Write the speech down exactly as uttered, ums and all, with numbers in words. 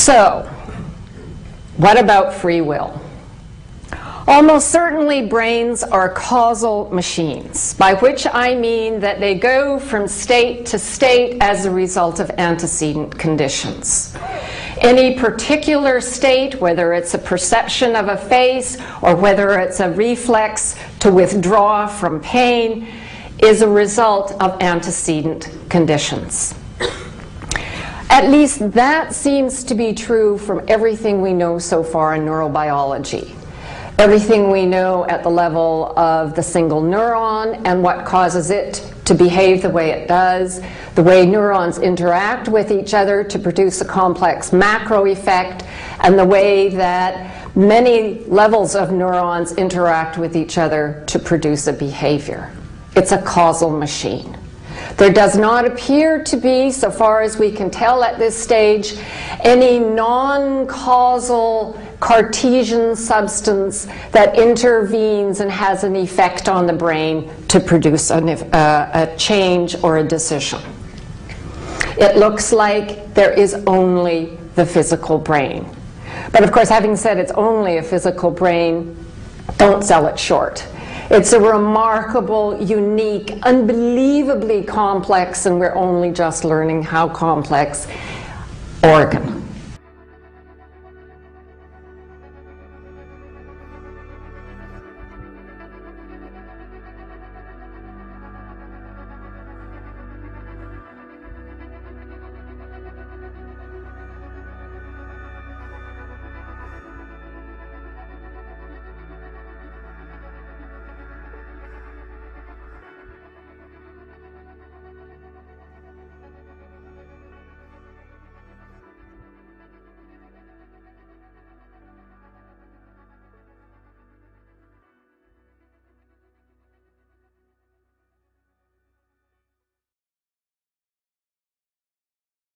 So, what about free will? Almost certainly brains are causal machines, by which I mean that they go from state to state as a result of antecedent conditions. Any particular state, whether it's a perception of a face or whether it's a reflex to withdraw from pain, is a result of antecedent conditions. At least that seems to be true from everything we know so far in neurobiology. Everything we know at the level of the single neuron and what causes it to behave the way it does, the way neurons interact with each other to produce a complex macro effect, and the way that many levels of neurons interact with each other to produce a behavior. It's a causal machine. There does not appear to be, so far as we can tell at this stage, any non-causal Cartesian substance that intervenes and has an effect on the brain to produce an, uh, a change or a decision. It looks like there is only the physical brain. But of course, having said it's only a physical brain, don't sell it short. It's a remarkable, unique, unbelievably complex, and we're only just learning how complex, organ.